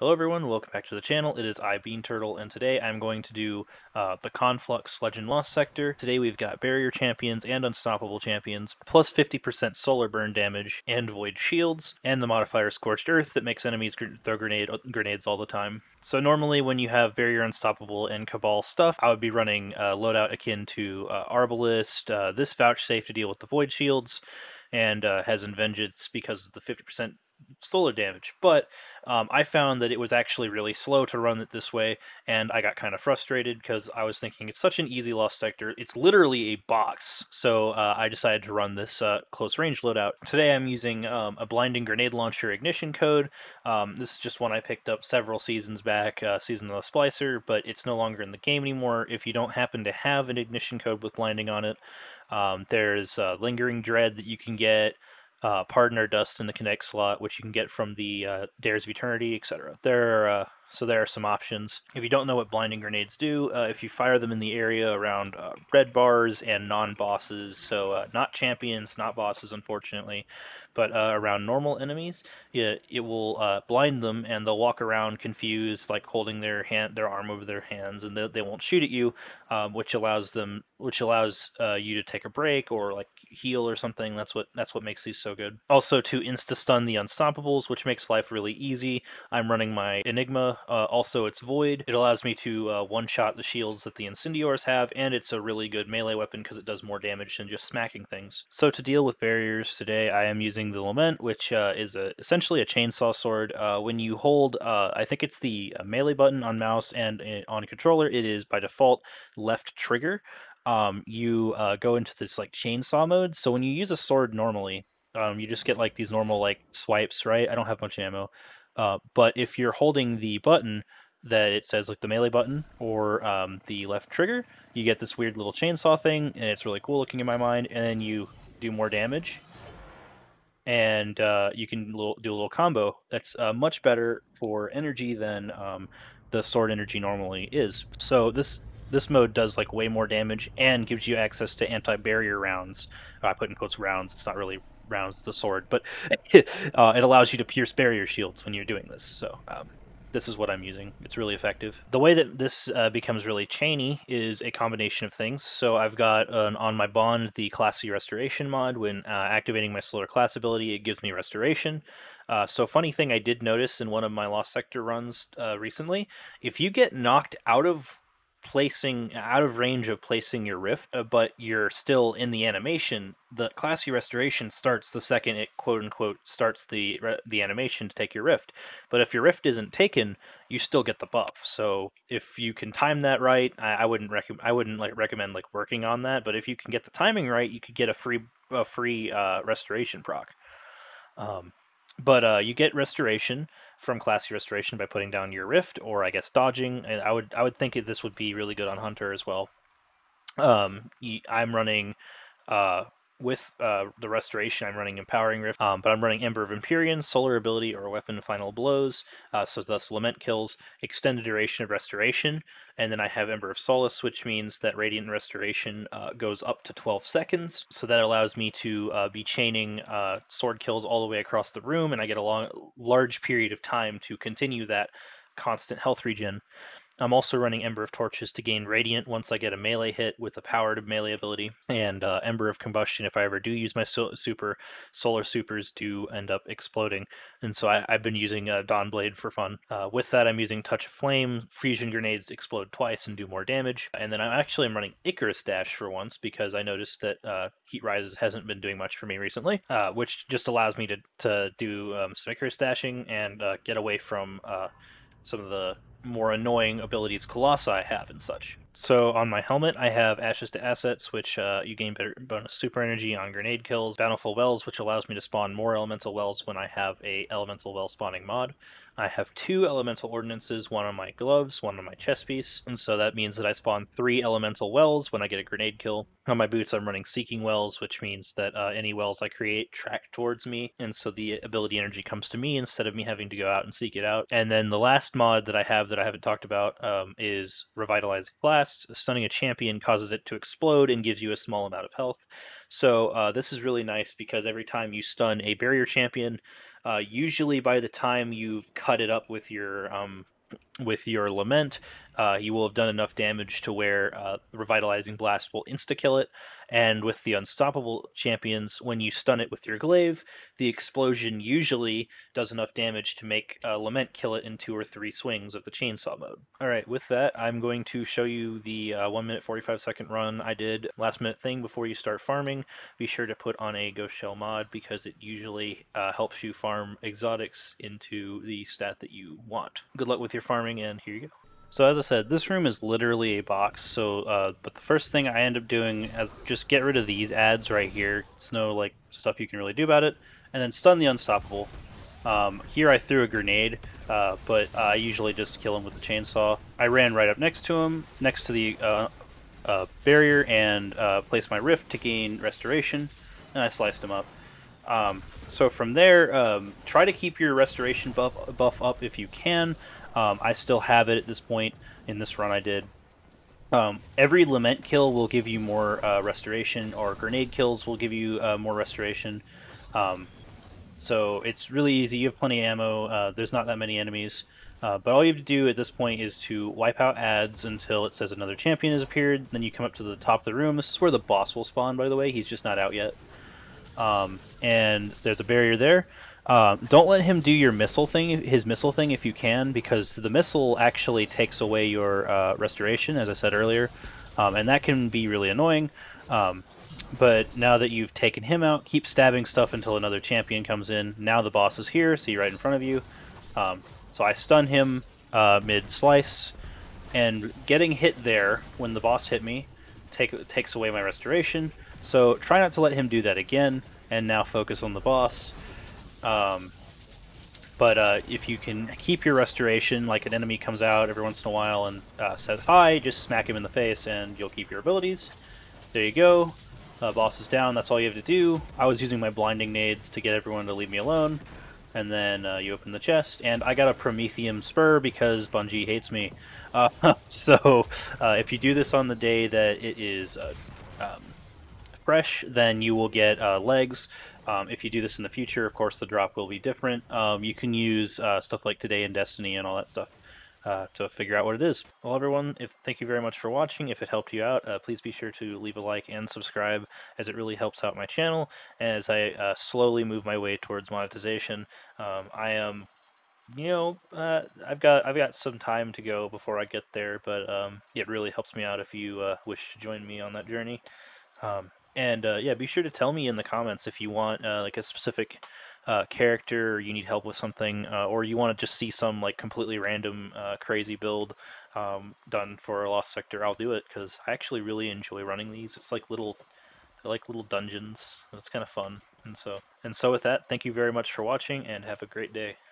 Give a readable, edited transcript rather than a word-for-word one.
Hello everyone, welcome back to the channel. It is iBeanTurtle, and today I'm going to do the Conflux Sledge and Lost sector. Today we've got Barrier Champions and Unstoppable Champions, plus 50% Solar Burn damage and Void Shields, and the modifier Scorched Earth that makes enemies throw grenades all the time. So normally when you have Barrier, Unstoppable, and Cabal stuff, I would be running a loadout akin to Arbalest, this Vouchsafe to deal with the Void Shields, and Hezin Vengeance because of the 50% solar damage, but I found that it was actually really slow to run it this way, and I got kind of frustrated because I was thinking it's such an easy lost sector. It's literally a box, so I decided to run this close range loadout. Today I'm using a blinding grenade launcher Ignition Code. This is just one I picked up several seasons back, Season of the Splicer, but it's no longer in the game anymore. If you don't happen to have an Ignition Code with blinding on it, there's Lingering Dread that you can get, Partner Dust in the Connect slot, which you can get from the Dares of Eternity, etc. So there are some options. If you don't know what blinding grenades do, if you fire them in the area around red bars and non-bosses, so not champions, not bosses, unfortunately, but around normal enemies, it will blind them, and they'll walk around confused, like holding their arm over their hands, and they won't shoot at you, which allows you to take a break or like heal or something. That's what makes these so good. Also to insta stun the unstoppables, which makes life really easy. I'm running my Enigma, also it's void. It allows me to one shot the shields that the Incendiors have, and it's a really good melee weapon because it does more damage than just smacking things. So to deal with barriers today, I am using the Lament, which is essentially a chainsaw sword. When you hold, I think it's the melee button on mouse and on controller, it is by default left trigger. You go into this like chainsaw mode. So when you use a sword normally, you just get like these normal like swipes, right? I don't have much ammo, but if you're holding the button that it says like the melee button or the left trigger, you get this weird little chainsaw thing, and it's really cool looking in my mind. And then you do more damage, and you can do a little combo. That's much better for energy than the sword energy normally is. So this mode does like way more damage and gives you access to anti-barrier rounds. I put in quotes rounds, it's not really rounds, it's a sword, but it allows you to pierce barrier shields when you're doing this. So this is what I'm using. It's really effective. The way that this becomes really chainy is a combination of things. So I've got on my bond the Classy Restoration mod. When activating my Solar Class ability, it gives me Restoration. So funny thing I did notice in one of my Lost Sector runs recently, if you get knocked out of range of placing your rift, but you're still in the animation, the Classy Restoration starts the second it quote-unquote starts the animation to take your rift. But if your rift isn't taken, you still get the buff. So if you can time that right, I wouldn't recommend like working on that, but if you can get the timing right, you could get a free restoration proc. But you get Restoration from Classy Restoration by putting down your rift, or I guess dodging. And I would think this would be really good on Hunter as well. I'm running with the Restoration. I'm running Empowering Rift, but I'm running Ember of Empyrean, Solar Ability or Weapon Final Blows. So thus Lament kills, Extended Duration of Restoration, and then I have Ember of Solace, which means that Radiant Restoration goes up to 12 seconds. So that allows me to be chaining sword kills all the way across the room, and I get a large period of time to continue that constant health regen. I'm also running Ember of Torches to gain Radiant once I get a melee hit with a powered melee ability, and Ember of Combustion if I ever do use my super. Solar supers do end up exploding, and so I've been using Dawnblade for fun. With that, I'm using Touch of Flame. Fission Grenades explode twice and do more damage, and then I'm running Icarus Dash for once because I noticed that Heat Rises hasn't been doing much for me recently, which just allows me to do some Icarus Dashing and get away from some of the more annoying abilities Colossi have and such. So on my helmet, I have Ashes to Assets, which you gain better bonus super energy on grenade kills, Bountiful Wells, which allows me to spawn more Elemental Wells when I have a Elemental Well spawning mod. I have two Elemental Ordinances, one on my gloves, one on my chest piece, and so that means that I spawn three Elemental Wells when I get a grenade kill. On my boots, I'm running Seeking Wells, which means that any wells I create track towards me, and so the ability energy comes to me instead of me having to go out and seek it out. And then the last mod that I have that I haven't talked about is Revitalizing Blast. Stunning a champion causes it to explode and gives you a small amount of health. So this is really nice because every time you stun a barrier champion, Usually by the time you've cut it up with your Lament, you will have done enough damage to where Revitalizing Blast will insta-kill it, and with the Unstoppable champions, when you stun it with your Glaive, the explosion usually does enough damage to make Lament kill it in 2 or 3 swings of the Chainsaw mode. Alright, with that, I'm going to show you the 1 minute 45 second run I did last minute thing before you start farming. Be sure to put on a Ghost Shell mod because it usually helps you farm exotics into the stat that you want. Good luck with your farming, and here you go. So as I said, this room is literally a box, so, but the first thing I end up doing is just get rid of these ads right here. There's no, like, stuff you can really do about it. And then stun the Unstoppable. Here I threw a grenade, but I usually just kill him with a chainsaw. I ran right up next to him, next to the barrier, and placed my Rift to gain Restoration, and I sliced him up. So from there, try to keep your Restoration buff up if you can. I still have it at this point in this run I did. Every Lament kill will give you more restoration, or grenade kills will give you more restoration. So it's really easy, you have plenty of ammo, there's not that many enemies. But all you have to do at this point is to wipe out adds until it says another champion has appeared, then you come up to the top of the room. This is where the boss will spawn, by the way, he's just not out yet. And there's a barrier there. Don't let him do your missile thing, his missile thing, if you can, because the missile actually takes away your restoration, as I said earlier, and that can be really annoying. But now that you've taken him out, keep stabbing stuff until another champion comes in. Now the boss is here, see right in front of you. So I stun him mid-slice, and getting hit there when the boss hit me takes away my restoration. So try not to let him do that again, and now focus on the boss. But if you can keep your restoration, like an enemy comes out every once in a while and says hi, just smack him in the face and you'll keep your abilities. There you go. Boss is down, that's all you have to do. I was using my blinding nades to get everyone to leave me alone. And then you open the chest, and I got a Prometheum Spur because Bungie hates me. So if you do this on the day that it is fresh, then you will get legs. If you do this in the future, of course, the drop will be different. You can use stuff like Today in Destiny and all that stuff to figure out what it is. Well, everyone, thank you very much for watching. If it helped you out, please be sure to leave a like and subscribe, as it really helps out my channel. As I slowly move my way towards monetization, I am, you know, I've got some time to go before I get there, but it really helps me out if you wish to join me on that journey. And yeah, be sure to tell me in the comments if you want like a specific character, or you need help with something, or you want to just see some like completely random crazy build done for Lost Sector. I'll do it because I actually really enjoy running these. It's like little dungeons. It's kind of fun. And so with that, thank you very much for watching and have a great day.